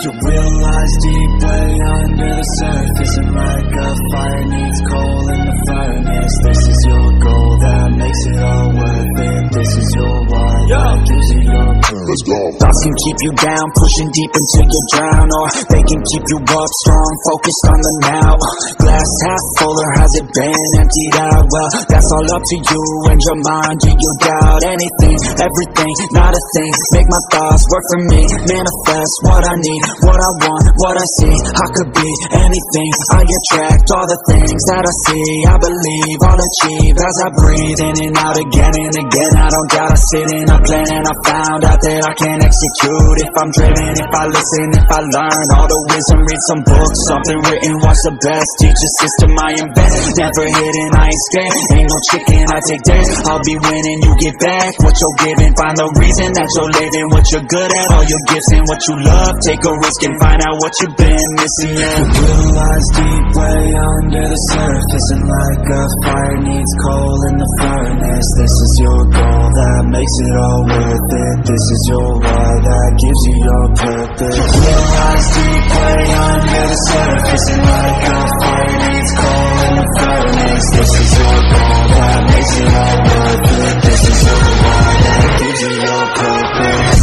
Your will lies deep way under the surface, and like a fire needs coal in the furnace, this is your goal that makes it all worth it. This is your why that gives you your purpose. Thoughts can keep you down, pushing deep until you drown, or they can keep you up strong, focused on the now. Glass half full, or has it been emptied out? Well, that's all up to you and your mind. Do you doubt anything, everything, not a thing? Make my thoughts work for me, manifest what I need, what I want, what I see. I could be anything, I attract all the things that I see. I believe, I'll achieve as I breathe, in and out again and again. I don't doubt, I sit and I plan, and I found out that I can execute if I'm driven, if I listen, if I learn all the wisdom. Read some books, something written, watch the best, teach a system I invest. Never hidden, I ain't scared, ain't no chicken, I take that. I'll be winning, you get back what you're giving. Find the reason that you're living, what you're good at, all your gifts and what you love. Take a risk and find out what you've been missing. Your will lies deep way under the surface, and like a fire needs coal in the furnace, this is your goal that makes it all worth it. This is your why that gives you your purpose. Your will lies deep way under the surface, and like a fire needs coal in the furnace, this is your goal that makes it all worth it. This is your why that gives you your purpose.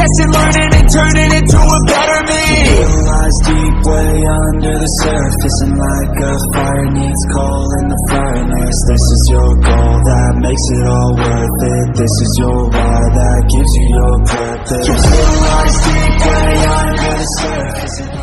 Testing, learning, and turning into a better me. Your will lies deep way under the surface, and like a fire needs coal in the furnace, this is your goal that makes it all worth it. This is your why that gives you your purpose. Your will lies deep way under the surface.